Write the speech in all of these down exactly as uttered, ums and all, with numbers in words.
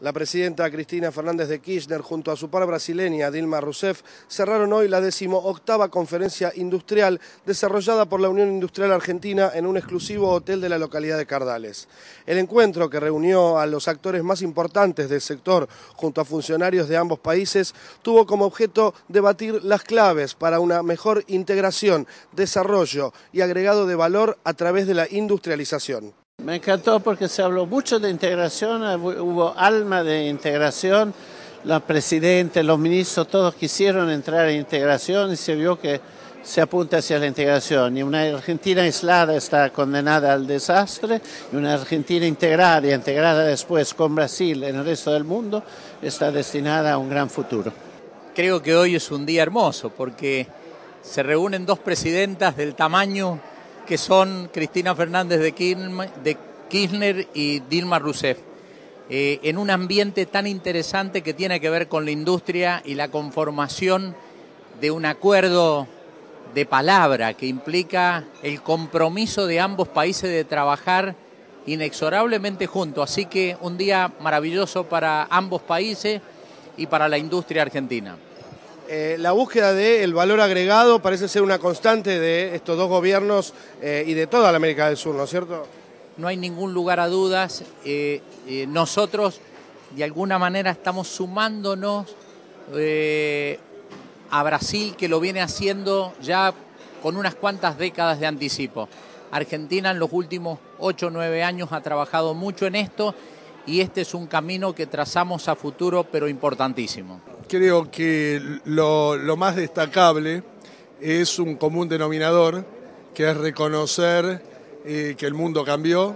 La presidenta Cristina Fernández de Kirchner junto a su par brasileña Dilma Rousseff cerraron hoy la decimoctava conferencia industrial desarrollada por la Unión Industrial Argentina en un exclusivo hotel de la localidad de Cardales. El encuentro, que reunió a los actores más importantes del sector junto a funcionarios de ambos países, tuvo como objeto debatir las claves para una mejor integración, desarrollo y agregado de valor a través de la industrialización. Me encantó porque se habló mucho de integración, hubo alma de integración, la presidenta, los ministros, todos quisieron entrar en integración y se vio que se apunta hacia la integración. Y una Argentina aislada está condenada al desastre, y una Argentina integrada y integrada después con Brasil en el resto del mundo está destinada a un gran futuro. Creo que hoy es un día hermoso porque se reúnen dos presidentas del tamaño que son Cristina Fernández de Kirchner y Dilma Rousseff, eh, en un ambiente tan interesante que tiene que ver con la industria y la conformación de un acuerdo de palabra que implica el compromiso de ambos países de trabajar inexorablemente juntos. Así que un día maravilloso para ambos países y para la industria argentina. Eh, la búsqueda del valor agregado parece ser una constante de estos dos gobiernos eh, y de toda la América del Sur, ¿no es cierto? No hay ningún lugar a dudas. Eh, eh, nosotros, de alguna manera, estamos sumándonos eh, a Brasil, que lo viene haciendo ya con unas cuantas décadas de anticipo. Argentina en los últimos ocho o nueve años ha trabajado mucho en esto y este es un camino que trazamos a futuro, pero importantísimo. Creo que lo, lo más destacable es un común denominador, que es reconocer eh, que el mundo cambió,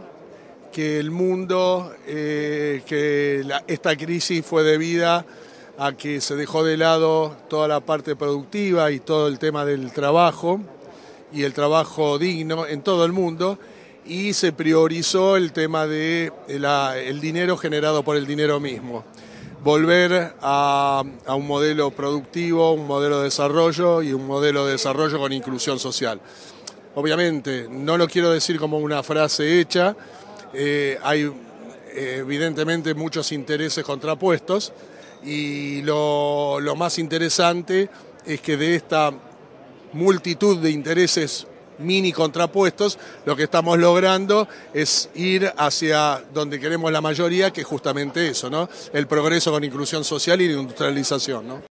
que el mundo, eh, que la, esta crisis fue debida a que se dejó de lado toda la parte productiva y todo el tema del trabajo y el trabajo digno en todo el mundo, y se priorizó el tema de la, el dinero generado por el dinero mismo. Volver a, a un modelo productivo, un modelo de desarrollo y un modelo de desarrollo con inclusión social. Obviamente, no lo quiero decir como una frase hecha, eh, hay evidentemente muchos intereses contrapuestos y lo, lo más interesante es que de esta multitud de intereses mini contrapuestos, lo que estamos logrando es ir hacia donde queremos la mayoría, que es justamente eso, ¿no? El progreso con inclusión social y industrialización, ¿no?